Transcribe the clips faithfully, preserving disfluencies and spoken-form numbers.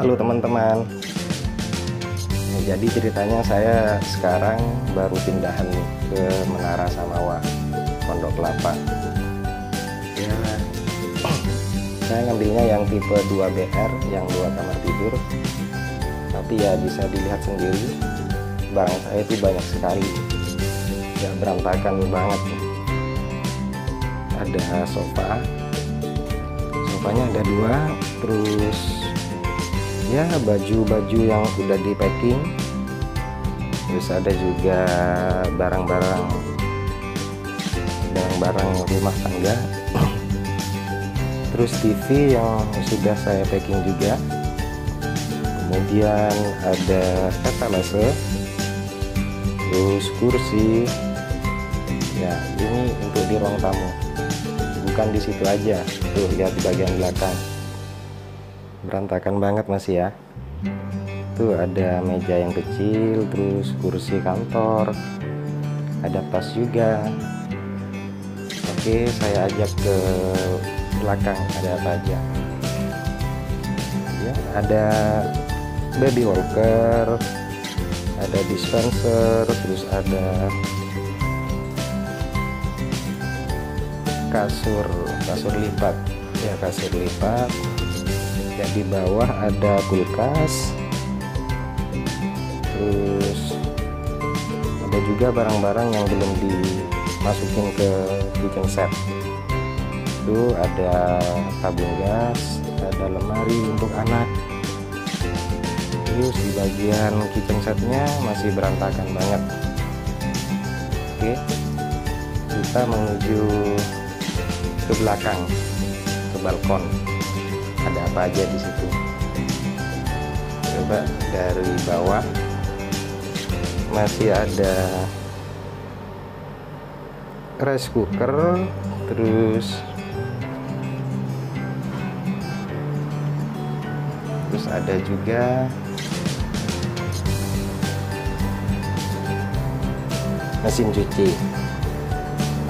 Halo teman-teman. Jadi ceritanya saya sekarang baru pindahan ke Menara Samawa Pondok Kelapa. Ya, saya ngambilnya yang tipe dua B R, yang dua kamar tidur. Tapi ya bisa dilihat sendiri, barang saya itu banyak sekali. Ya berantakan banget. Ada sofa, sofanya ada dua, terus ya baju-baju yang sudah di packing, terus ada juga barang-barang barang-barang rumah tangga, terus T V yang sudah saya packing juga, kemudian ada etalase, terus kursi. Ya ini untuk di ruang tamu, bukan di situ aja. Tuh lihat di bagian belakang, berantakan banget masih ya. Tuh ada meja yang kecil, terus kursi kantor, ada tas juga. Oke, saya ajak ke belakang ada apa aja. Ya, ada baby walker, ada dispenser, terus ada kasur kasur lipat ya kasur lipat ya, di bawah ada kulkas, terus ada juga barang-barang yang belum dimasukin ke kitchen set. Itu ada tabung gas, ada lemari untuk anak. Terus di bagian kitchen setnya masih berantakan banget. Oke, kita menuju ke belakang, ke balkon. Ada apa aja di situ? Coba dari bawah. Masih ada rice cooker, terus terus ada juga mesin cuci.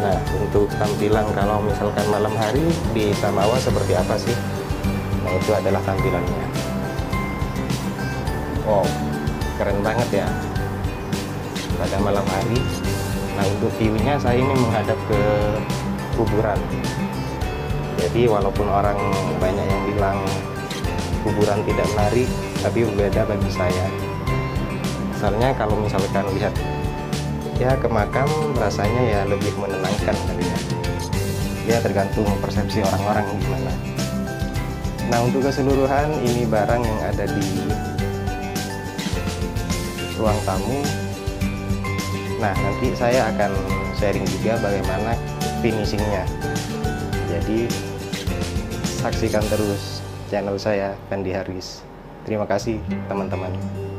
Nah, untuk tampilan kalau misalkan malam hari di Samawa seperti apa sih? Nah, itu adalah tampilannya. Wow, keren banget ya pada malam hari. Nah, untuk view-nya saya ini menghadap ke kuburan. Jadi, walaupun orang banyak yang bilang kuburan tidak menarik, tapi beda bagi saya. Misalnya kalau misalkan lihat ya ke makam, rasanya ya lebih menenangkan kali ya. Ya tergantung persepsi orang-orang gimana. Nah, untuk keseluruhan ini barang yang ada di ruang tamu. Nah, nanti saya akan sharing juga bagaimana finishingnya. Jadi saksikan terus channel saya, Fendi Haris. Terima kasih teman-teman.